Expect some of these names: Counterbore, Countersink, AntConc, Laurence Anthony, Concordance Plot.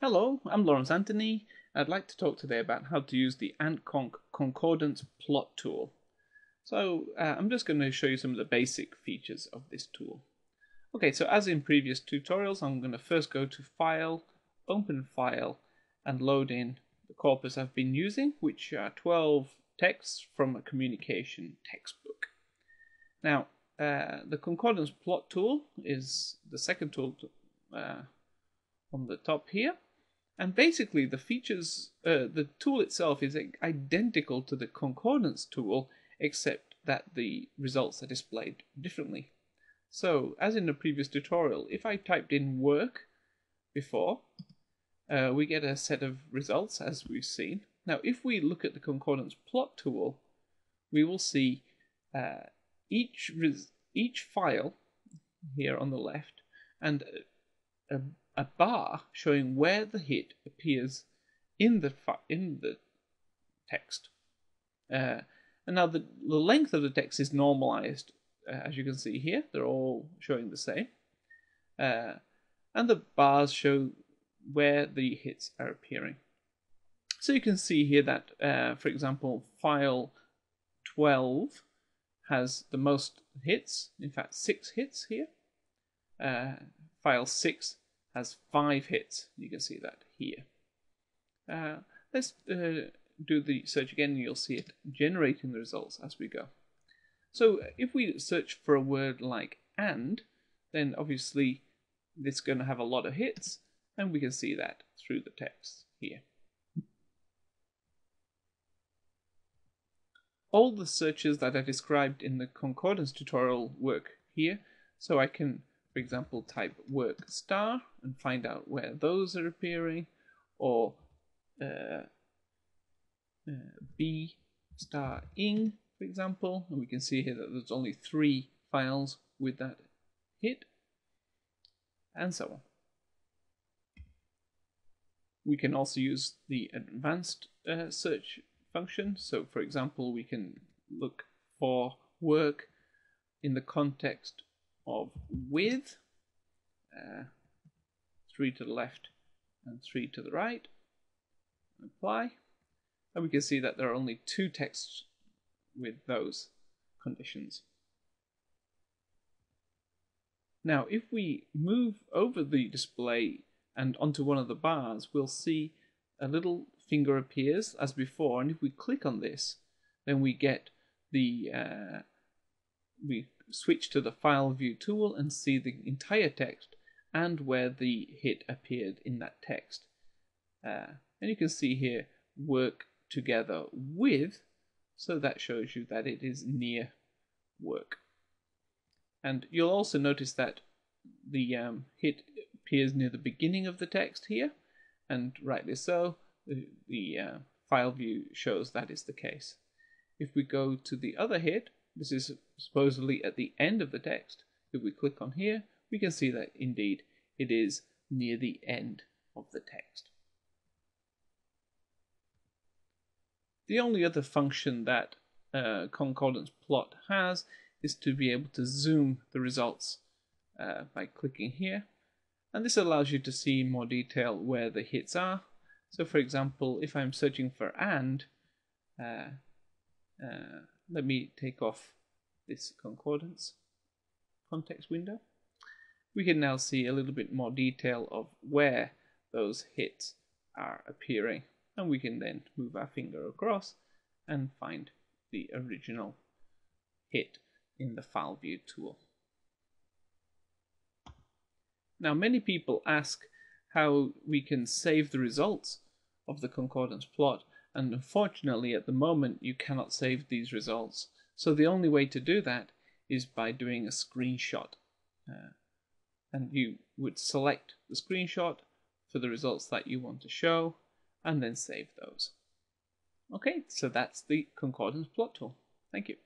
Hello, I'm Laurence Anthony. I'd like to talk today about how to use the AntConc Concordance Plot tool. So I'm just going to show you some of the basic features of this tool. Okay, so as in previous tutorials, I'm going to first go to File, Open File, and load in the corpus I've been using, which are 12 texts from a communication textbook. Now, the Concordance Plot tool is the second tool on the top here. And basically the features, the tool itself is identical to the concordance tool, except that the results are displayed differently. So, as in the previous tutorial, if I typed in work before, we get a set of results as we've seen. Now, if we look at the concordance plot tool, we will see each file here on the left and a bar showing where the hit appears in the text. And now the length of the text is normalized, as you can see here. They're all showing the same. And the bars show where the hits are appearing. So you can see here that, for example, file 12 has the most hits, in fact 6 hits here. File 6 has 5 hits. You can see that here. Let's do the search again and you'll see it generating the results as we go. So if we search for a word like and, then obviously it's going to have a lot of hits, and we can see that through the text here. All the searches that I described in the concordance tutorial work here, so I can, for example, type work star and find out where those are appearing, or B star ing, for example, and we can see here that there's only 3 files with that hit, and so on. We can also use the advanced search function. So, for example, we can look for work in the context of with, 3 to the left and 3 to the right, and apply, and we can see that there are only 2 texts with those conditions. Now if we move over the display and onto one of the bars, we'll see a little finger appears as before, and if we click on this, then we get the we switch to the file view tool and see the entire text and where the hit appeared in that text. And you can see here work together with, so that shows you that it is near work. And you'll also notice that the hit appears near the beginning of the text here, and rightly so, the file view shows that is the case. If we go to the other hit, this is supposedly at the end of the text. If we click on here, we can see that indeed it is near the end of the text. The only other function that concordance plot has is to be able to zoom the results by clicking here. And this allows you to see in more detail where the hits are. So, for example, if I'm searching for and, let me take off this concordance context window. We can now see a little bit more detail of where those hits are appearing, and we can then move our finger across and find the original hit in the file view tool. Now, many people ask how we can save the results of the concordance plot, and unfortunately at the moment you cannot save these results. So the only way to do that is by doing a screenshot. And you would select the screenshot for the results that you want to show and then save those. Okay, so that's the concordance plot tool. Thank you.